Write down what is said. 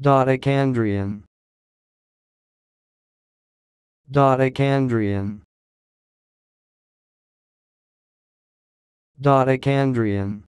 Dodecandrian. Dodecandrian. Dodecandrian.